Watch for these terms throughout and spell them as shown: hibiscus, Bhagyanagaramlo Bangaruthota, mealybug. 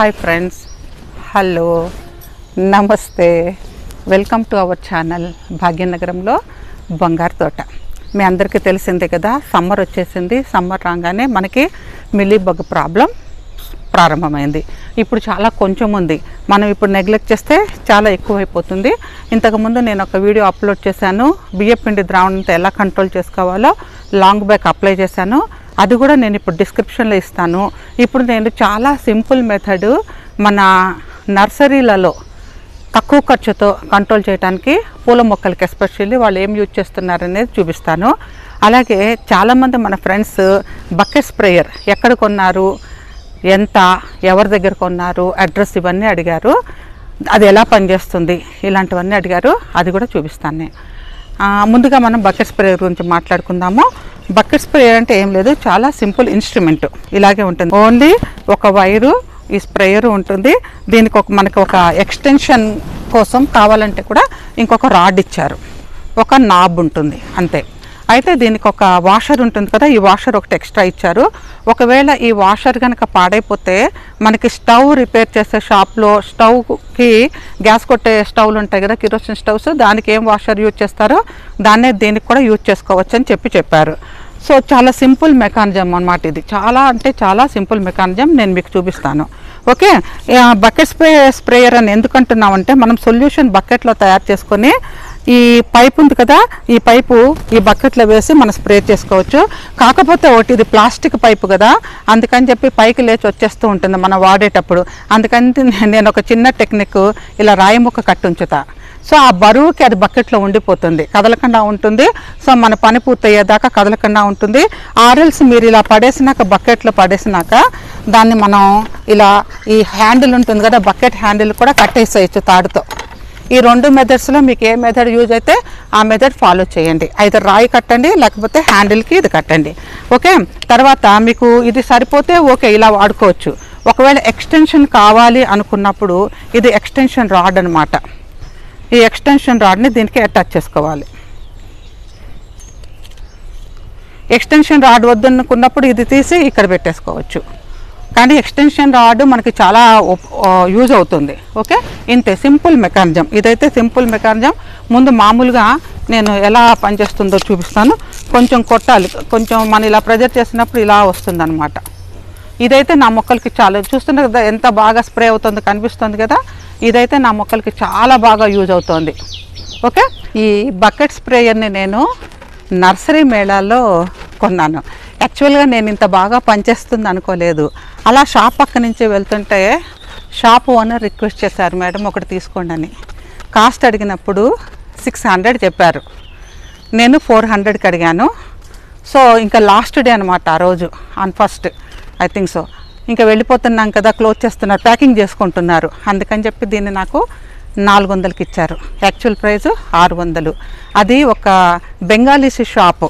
Hi friends, hello, namaste, welcome to our channel Bhagyanagaramlo Bangaruthota. Me andariki telisinde kada, summer vachesindi, summer raangane manaki mealybug problem ప్రారంభమైంది. ఇప్పుడు చాలా కొంచెం ఉంది, మనం ఇప్పుడు నెగ్లెక్ట్ చేస్తే చాలా ఎక్కువైపోతుంది. ఇంతకుముందు నేను ఒక వీడియో అప్లోడ్ చేశాను, బియ్య పిండి ద్రావణంతో ఎలా కంట్రోల్ చేసుకోవాలో లాంగ్ బ్యాక్ అప్లై చేశాను, అది కూడా నేను ఇప్పుడు డిస్క్రిప్షన్లో ఇస్తాను. ఇప్పుడు నేను చాలా సింపుల్ మెథడ్ మన నర్సరీలలో తక్కువ ఖర్చుతో కంట్రోల్ చేయడానికి పూల మొక్కలకి ఎస్పెషల్లీ వాళ్ళు ఏం యూజ్ చేస్తున్నారనేది చూపిస్తాను. అలాగే చాలామంది మన ఫ్రెండ్స్ బకెట్ స్ప్రేయర్ ఎక్కడ కొన్నారు, ఎంత, ఎవరి దగ్గర కొన్నారు, అడ్రస్ ఇవన్నీ అడిగారు, అది ఎలా పనిచేస్తుంది ఇలాంటివన్నీ అడిగారు, అది కూడా చూపిస్తాను నేను. ముందుగా మనం బకెట్ స్ప్రేయర్ గురించి మాట్లాడుకుందాము. బకెట్ స్ప్రేయర్ అంటే ఏం లేదు, చాలా సింపుల్ ఇన్స్ట్రుమెంట్, ఇలాగే ఉంటుంది. ఓన్లీ ఒక వైరు ఈ స్ప్రేయర్ ఉంటుంది. దీనికి మనకు ఒక ఎక్స్టెన్షన్ కోసం కావాలంటే కూడా ఇంకొక రాడ్ ఇచ్చారు, ఒక నాబ్ ఉంటుంది అంతే. అయితే దీనికి ఒక వాషర్ ఉంటుంది కదా, ఈ వాషర్ ఒకటి ఎక్స్ట్రా ఇచ్చారు. ఒకవేళ ఈ వాషర్ కనుక పాడైపోతే మనకి స్టవ్ రిపేర్ చేసే షాప్లో స్టవ్కి గ్యాస్ కొట్టే స్టవ్లు ఉంటాయి కదా, కిరోసిన్ స్టవ్స్, దానికి ఏం వాషర్ యూజ్ చేస్తారో దాన్నే దీనికి కూడా యూజ్ చేసుకోవచ్చు అని చెప్పారు. సో చాలా సింపుల్ మెకానిజం అన్నమాట ఇది, చాలా అంటే చాలా సింపుల్ మెకానిజం, నేను మీకు చూపిస్తాను. ఓకే, బకెట్ స్ప్రేయర్ అని ఎందుకు అంటున్నామంటే మనం సొల్యూషన్ బకెట్లో తయారు చేసుకొని ఈ పైప్ ఉంది కదా, ఈ పైపు ఈ బకెట్లో వేసి మనం స్ప్రే చేసుకోవచ్చు. కాకపోతే ఒకటి ఇది ప్లాస్టిక్ పైపు కదా, అందుకని చెప్పి పైకి లేచి వచ్చేస్తూ ఉంటుంది మనం వాడేటప్పుడు. అందుకని నేను ఒక చిన్న టెక్నిక్, ఇలా రాయి ముక్క కట్టి ఉంచుతా, సో ఆ బరువుకి అది బకెట్లో ఉండిపోతుంది, కదలకుండా ఉంటుంది. సో మన పని పూర్తయ్యేదాకా కదలకుండా ఉంటుంది. ఆర్ఎల్స్ మీరు ఇలా పడేసినాక, బకెట్లో పడేసినాక దాన్ని మనం ఇలా ఈ హ్యాండిల్ ఉంటుంది కదా, బకెట్ హ్యాండిల్ కూడా కట్టేసేయచ్చు తాడుతో. ఈ రెండు మెథడ్స్లో మీకు ఏ మెథడ్ యూజ్ అయితే ఆ మెథడ్ ఫాలో చేయండి. అయితే రాయి కట్టండి, లేకపోతే హ్యాండిల్కి ఇది కట్టండి. ఓకే, తర్వాత మీకు ఇది సరిపోతే ఓకే, ఇలా వాడుకోవచ్చు. ఒకవేళ ఎక్స్టెన్షన్ కావాలి అనుకున్నప్పుడు ఇది ఎక్స్టెన్షన్ రాడ్ అనమాట. ఈ ఎక్స్టెన్షన్ రాడ్ని దీనికి అటాచ్ చేసుకోవాలి. ఎక్స్టెన్షన్ రాడ్ వద్దనుకున్నప్పుడు ఇది తీసి ఇక్కడ పెట్టేసుకోవచ్చు, కానీ ఎక్స్టెన్షన్ రాడ్ మనకి చాలా యూజ్ అవుతుంది. ఓకే, ఇంతే సింపుల్ మెకానిజం, ఇదైతే సింపుల్ మెకానిజం. ముందు మామూలుగా నేను ఎలా పనిచేస్తుందో చూపిస్తాను. కొంచెం కొట్టాలి, కొంచెం మనం ఇలా ప్రెజర్ చేసినప్పుడు ఇలా వస్తుంది అనమాట. ఇదైతే నా మొక్కలకి చాలా, చూస్తున్నారు కదా ఎంత బాగా స్ప్రే అవుతుంది, కనిపిస్తుంది కదా, ఇదైతే నా మొక్కలకి చాలా బాగా యూజ్ అవుతుంది. ఓకే, ఈ బకెట్ స్ప్రేయర్ని నేను నర్సరీ మేళాల్లో కొన్నాను. యాక్చువల్గా నేను ఇంత బాగా పనిచేస్తుంది అనుకోలేదు. అలా షాప్ పక్క నుంచి వెళ్తుంటే షాప్ ఓనర్ రిక్వెస్ట్ చేశారు, మేడం ఒకటి తీసుకోండి అని. కాస్ట్ అడిగినప్పుడు 600 చెప్పారు, నేను 400కి అడిగాను. సో ఇంకా లాస్ట్ డే అనమాట ఆ రోజు, on first I think so. ఇంకా వెళ్ళిపోతున్నాం కదా, క్లోజ్ చేస్తున్నారు, ప్యాకింగ్ చేసుకుంటున్నారు, అందుకని చెప్పి దీన్ని నాకు 400కి ఇచ్చారు. Actual price 600. అది ఒక Bengalis shop,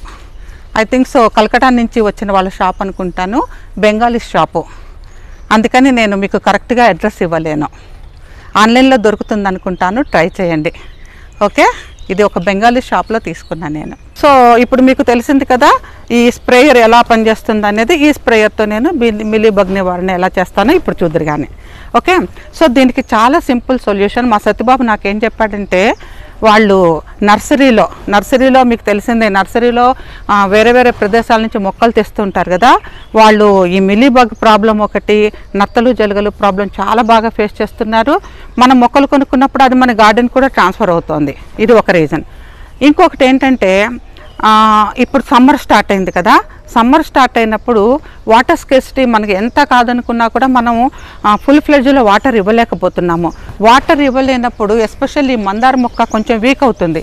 I think so Calcutta నుంచి వచ్చిన వాళ్ళ షాప్ అనుకుంటాను, బెంగాలీస్ షాపు, అందుకని నేను మీకు కరెక్ట్గా అడ్రస్ ఇవ్వలేను. ఆన్లైన్లో దొరుకుతుంది అనుకుంటాను, ట్రై చేయండి. ఓకే, ఇది ఒక బెంగాలీ షాప్లో తీసుకున్నాను నేను. సో ఇప్పుడు మీకు తెలిసింది కదా ఈ స్ప్రేయర్ ఎలా పనిచేస్తుంది అనేది. ఈ స్ప్రేయర్తో నేను మీలీబగ్ నివారణ ఎలా చేస్తానో ఇప్పుడు చూద్దరు కానీ. ఓకే, సో దీనికి చాలా సింపుల్ సొల్యూషన్. మా సత్యబాబు నాకేం చెప్పాడంటే, వాళ్ళు నర్సరీలో మీకు తెలిసిందే, నర్సరీలో వేరే వేరే ప్రదేశాల నుంచి మొక్కలు తెస్తుంటారు కదా, వాళ్ళు ఈ మీలీబగ్ ప్రాబ్లం ఒకటి, నత్తలు జలుగలు ప్రాబ్లం చాలా బాగా ఫేస్ చేస్తున్నారు. మనం మొక్కలు కొనుక్కున్నప్పుడు అది మన గార్డెన్ కూడా ట్రాన్స్ఫర్ అవుతుంది, ఇది ఒక రీజన్. ఇంకొకటి ఏంటంటే, ఇప్పుడు సమ్మర్ స్టార్ట్ అయింది కదా, సమ్మర్ స్టార్ట్ అయినప్పుడు వాటర్ స్కేర్సిటీ మనకి ఎంత కాదనుకున్నా కూడా మనము ఫుల్ ఫ్లెడ్జ్లో వాటర్ ఇవ్వలేకపోతున్నాము. వాటర్ ఇవ్వలేనప్పుడు ఎస్పెషల్లీ మందార మొక్క కొంచెం వీక్ అవుతుంది.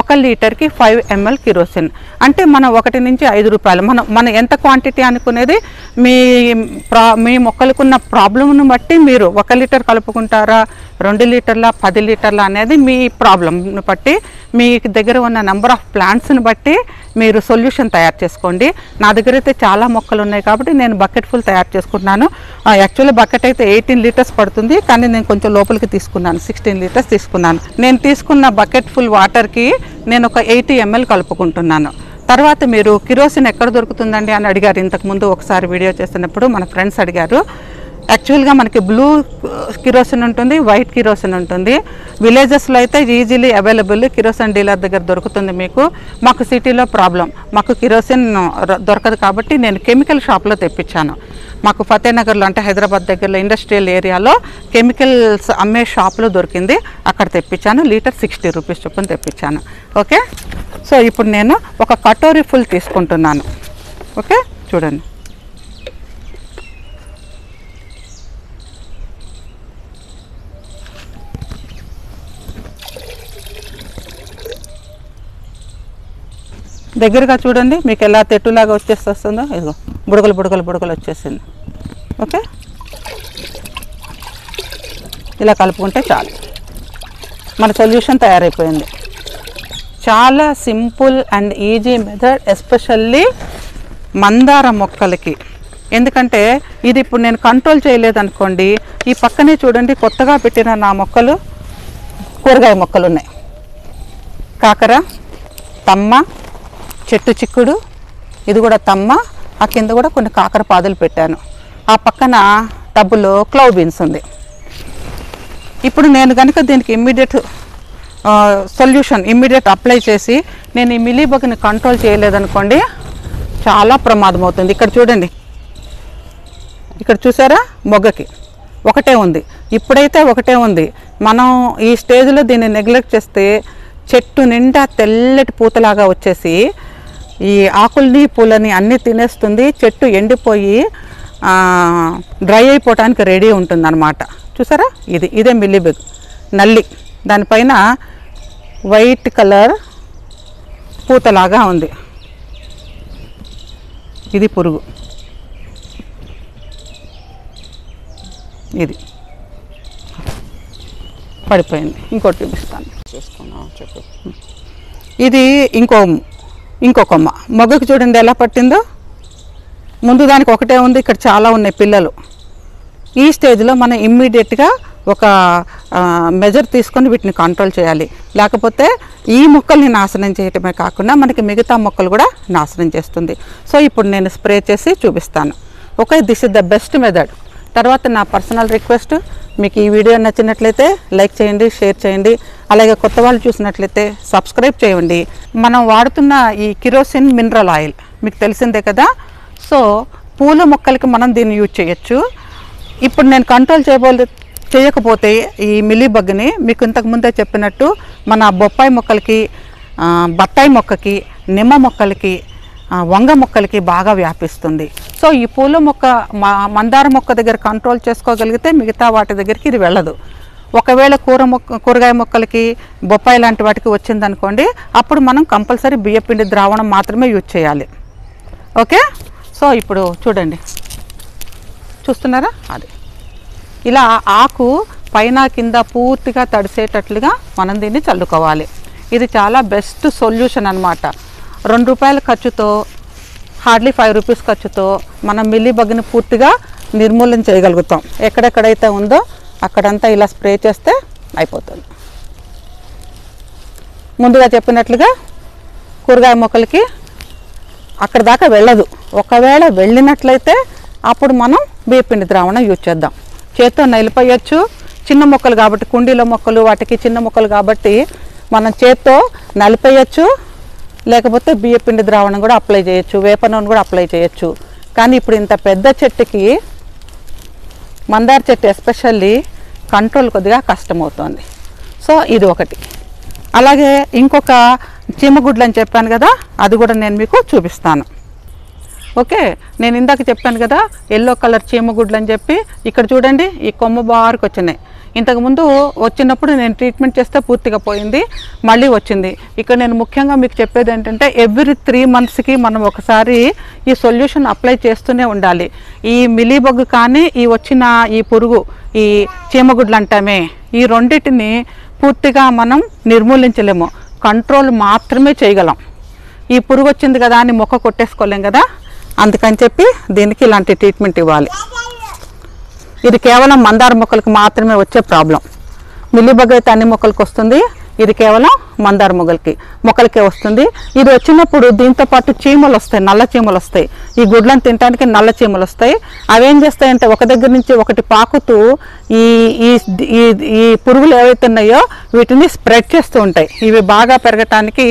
1 లీటర్ కి 5 ml కిరోసిన్ అంటే మనం 1 నుంచి 5 రూపాయలు మనం ఎంత క్వాంటిటీ అనుకునేది మీ మొక్కలకున్న ప్రాబ్లమ్ ను బట్టి మీరు 1 లీటర్ కలుపుకుంటారా 2 లీటర్ల 10 లీటర్ల అనేది మీ ప్రాబ్లమ్ ను బట్టి మీ దగ్గర ఉన్న నంబర్ ఆఫ్ ప్లాంట్స్ ను బట్టి మీరు సొల్యూషన్ తయారు చేసుకోండి నా దగ్గర అయితే చాలా మొక్కలు ఉన్నాయి కాబట్టి నేను బకెట్ ఫుల్ తయారు చేసుకుంటున్నాను యాక్చువల్లీ బకెట్ అయితే 18 లీటర్స్ పడుతుంది కానీ నేను కొంచెం లోపలికి తీసుకున్నాను 16 లీటర్స్ తీసుకున్నాను నేను తీసుకున్న బకెట్ ఫుల్ వాటర్ కి నేను ఒక 80 ml కలుపుకుంటున్నాను తర్వాత మీరు కిరోసిన్ ఎక్కడ దొరుకుతుందండి అని అడిగారు ఇంతకు ముందు ఒకసారి వీడియో చేసినప్పుడు మన ఫ్రెండ్స్ అడిగారు Actually, మనకి బ్లూ కిరోసిన్ ఉంటుంది వైట్ కిరోసిన్ ఉంటుంది విలేజెస్ లో అయితే ఈజీలీ అవైలబుల్ కిరోసిన్ డీలర్ దగ్గర దొరుకుతుంది మీకు మాకు సిటీలో ప్రాబ్లం మాకు కిరోసిన్ దొరకదు కాబట్టి నేను కెమికల్ షాప్ లో తెప్పించాను మాకు ఫతేనగర్ లో అంటే హైదరాబాద్ దగ్గరలో ఇండస్ట్రియల్ ఏరియాలో కెమికల్స్ అమ్మే షాప్ లో దొరికింది అక్కడ తెప్పించాను లీటర్ 60 రూపాయస్ చొప్పున తెప్పించాను ఓకే సో ఇప్పుడు నేను ఒక కటోరీ ఫుల్ తీసుకుంటున్నాను ఓకే చూడండి దగ్గరగా చూడండి మీకు ఎలా తెట్టులాగా వచ్చేస్తుందో ఇదిగో బుడగలు బుడగలు బుడగలు వచ్చేసింది ఓకే ఇలా కలుపుకుంటే చాలు మన సొల్యూషన్ తయారైపోయింది చాలా simple and easy method especially మందార మొక్కలకి ఎందుకంటే ఇది ఇప్పుడు నేను కంట్రోల్ చేయలేదనుకోండి ఈ పక్కనే చూడండి కొత్తగా పెట్టిన నా మొక్కలు కూరగాయ మొక్కలు ఉన్నాయి కాకర తమ్మ చెట్టు చిక్కుడు ఇది కూడా తమ్మ ఆ కింద కూడా కొన్ని కాకర పాదులు పెట్టాను ఆ పక్కన టబ్బులో క్లౌ బీన్స్ ఉంది ఇప్పుడు నేను కనుక దీనికి ఇమ్మీడియట్ సొల్యూషన్ ఇమ్మీడియట్ అప్లై చేసి నేను ఈ మిలీబగ్ని కంట్రోల్ చేయలేదనుకోండి చాలా ప్రమాదం అవుతుంది ఇక్కడ చూడండి ఇక్కడ చూసారా మొగ్గకి ఒకటే ఉంది ఇప్పుడైతే ఒకటే ఉంది మనం ఈ స్టేజ్లో దీన్ని నెగ్లెక్ట్ చేస్తే చెట్టు నిండా తెల్లటి పూతలాగా వచ్చేసి ఈ ఆకుల్ని పూలని అన్నీ తినేస్తుంది చెట్టు ఎండిపోయి డ్రై అయిపోవటానికి రెడీ ఉంటుంది అనమాట చూసారా ఇదే మిల్లీబగ్ నల్లి దానిపైన వైట్ కలర్ పూతలాగా ఉంది ఇది పురుగు ఇది పడిపోయింది ఇంకోటి చూపిస్తాను చేసుకున్నాం చెప్పు ఇది ఇంకో కొమ్మ మొగ్గకి చూడండి ఎలా పట్టిందో ముందు దానికి ఒకటే ఉంది ఇక్కడ చాలా ఉన్నాయి పిల్లలు ఈ స్టేజ్లో మనం ఇమ్మీడియట్గా ఒక మెజర్ తీసుకొని వీటిని కంట్రోల్ చేయాలి లేకపోతే ఈ మొక్కల్ని నాశనం చేయటమే కాకుండా మనకి మిగతా మొక్కలు కూడా నాశనం చేస్తుంది సో ఇప్పుడు నేను స్ప్రే చేసి చూపిస్తాను okay this is the best method తర్వాత నా పర్సనల్ రిక్వెస్ట్ మీకు ఈ వీడియో నచ్చినట్లయితే లైక్ చేయండి షేర్ చేయండి అలాగే కొత్త వాళ్ళు చూసినట్లయితే సబ్స్క్రైబ్ చేయండి మనం వాడుతున్న ఈ కిరోసిన్ మినరల్ ఆయిల్ మీకు తెలిసిందే కదా సో పూల మొక్కలకి మనం దీన్ని యూజ్ చేయొచ్చు ఇప్పుడు నేను కంట్రోల్ చేయకపోతే ఈ మిలీబగ్ని మీకు ఇంతకుముందే చెప్పినట్టు మన బొప్పాయి మొక్కలకి బత్తాయి మొక్కకి నిమ్మ మొక్కలకి వంగ మొక్కలకి బాగా వ్యాపిస్తుంది సో ఈ పూల మొక్క మందార మొక్క దగ్గర కంట్రోల్ చేసుకోగలిగితే మిగతా వాటి దగ్గరికి ఇది వెళ్ళదు ఒకవేళ కూరగాయ మొక్కలకి బొప్పాయి లాంటి వాటికి వచ్చిందనుకోండి అప్పుడు మనం కంపల్సరీ బియ్యం పిండి ద్రావణం మాత్రమే యూజ్ చేయాలి ఓకే సో ఇప్పుడు చూడండి చూస్తున్నారా అది ఇలా ఆకు పైన కింద పూర్తిగా తడిసేటట్లుగా మనం దీన్ని చల్లుకోవాలి ఇది చాలా బెస్ట్ సొల్యూషన్ అనమాట ₹2 ఖర్చుతో హార్డ్లీ ₹5 ఖర్చుతో మనం మిల్లీబగ్ని పూర్తిగా నిర్మూలన చేయగలుగుతాం ఎక్కడెక్కడైతే ఉందో అక్కడంతా ఇలా స్ప్రే చేస్తే అయిపోతుంది ముందుగా చెప్పినట్లుగా కూరగాయ మొక్కలకి అక్కడ దాకా వెళ్ళదు ఒకవేళ వెళ్ళినట్లయితే అప్పుడు మనం బియ్యపిండి ద్రావణం యూజ్ చేద్దాం చేత్తో నలిపేయచ్చు చిన్న మొక్కలు కాబట్టి కుండీలో మొక్కలు వాటికి చిన్న మొక్కలు కాబట్టి మనం చేత్తో నలిపేయచ్చు లేకపోతే బియ్యపిండి ద్రావణం కూడా అప్లై చేయొచ్చు వేప నూనె కూడా అప్లై చేయొచ్చు కానీ ఇప్పుడు ఇంత పెద్ద చెట్టుకి మందార చెట్టు ఎస్పెషల్లీ కంట్రోల్ కొద్దిగా కష్టమవుతుంది సో ఇది ఒకటి అలాగే ఇంకొక చీమగుడ్లు అని చెప్పాను కదా అది కూడా నేను మీకు చూపిస్తాను ఓకే నేను ఇందాక చెప్పాను కదా ఎల్లో కలర్ చీమగుడ్లు అని చెప్పి ఇక్కడ చూడండి ఈ కొమ్మ బారుకు వచ్చినాయి ఇంతకుముందు వచ్చినప్పుడు నేను ట్రీట్మెంట్ చేస్తే పూర్తిగా పోయింది, మళ్ళీ వచ్చింది. ఇక్కడ నేను ముఖ్యంగా మీకు చెప్పేది ఏంటంటే ఎవ్రీ 3 monthsకి మనం ఒకసారి ఈ సొల్యూషన్ అప్లై చేస్తూనే ఉండాలి. ఈ మిలీబగ్ కానీ ఈ వచ్చిన ఈ పురుగు, ఈ చీమగుడ్లు అంటామే, ఈ రెండింటిని పూర్తిగా మనం నిర్మూలించలేము, కంట్రోల్ మాత్రమే చేయగలం. ఈ పురుగు వచ్చింది కదా అని మొక్క కొట్టేసుకోలేం కదా, అందుకని చెప్పి దీనికి ఇలాంటి ట్రీట్మెంట్ ఇవ్వాలి. ఇది కేవలం మందార మొక్కలకు మాత్రమే వచ్చే ప్రాబ్లం. మిల్లిబగ్ అయితే అన్ని మొక్కలకు వస్తుంది, ఇది కేవలం మందార మొక్కలకే వస్తుంది. ఇది వచ్చినప్పుడు దీంతో పాటు చీమలు వస్తాయి, నల్ల చీమలు వస్తాయి. ఈ గుడ్లను తినడానికి నల్ల చీమలు వస్తాయి. అవేం చేస్తాయంటే ఒక దగ్గర నుంచి ఒకటి పాకుతూ ఈ ఈ ఈ పురుగులు ఏవైతే ఉన్నాయో వీటిని స్ప్రెడ్ చేస్తూ ఉంటాయి. ఇవి బాగా పెరగటానికి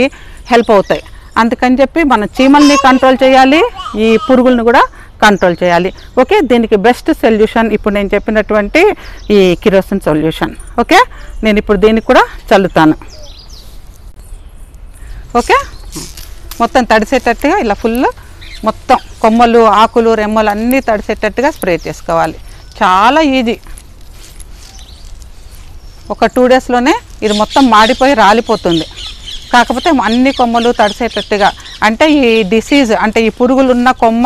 హెల్ప్ అవుతాయి. అందుకని చెప్పి మనం చీమల్ని కంట్రోల్ చేయాలి, ఈ పురుగులను కూడా కంట్రోల్ చేయాలి. ఓకే, దీనికి బెస్ట్ సొల్యూషన్ ఇప్పుడు నేను చెప్పినటువంటి ఈ కిరోసిన్ సొల్యూషన్. ఓకే, నేను ఇప్పుడు దీనికి కూడా చల్లుతాను. ఓకే, మొత్తం తడిసేటట్టుగా ఇలా ఫుల్ మొత్తం కొమ్మలు, ఆకులు, రెమ్మలు అన్నీ తడిసేటట్టుగా స్ప్రే చేసుకోవాలి. చాలా ఈజీ, ఒక 2 daysలోనే ఇది మొత్తం మాడిపోయి రాలిపోతుంది. కాకపోతే అన్ని కొమ్మలు తడిసేటట్టుగా, అంటే ఈ డిసీజ్ అంటే ఈ పురుగులు ఉన్న కొమ్మ,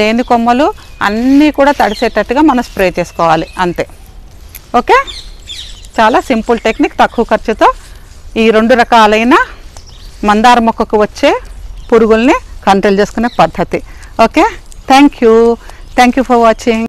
లేని కొమ్మలు అన్నీ కూడా తడిసేటట్టుగా మనం స్ప్రే చేసుకోవాలి, అంతే. ఓకే, చాలా సింపుల్ టెక్నిక్, తక్కువ ఖర్చుతో ఈ 2 రకాలైన మందార మొక్కకు వచ్చే పురుగుల్ని కంట్రోల్ చేసుకునే పద్ధతి. Okay, thank you for watching.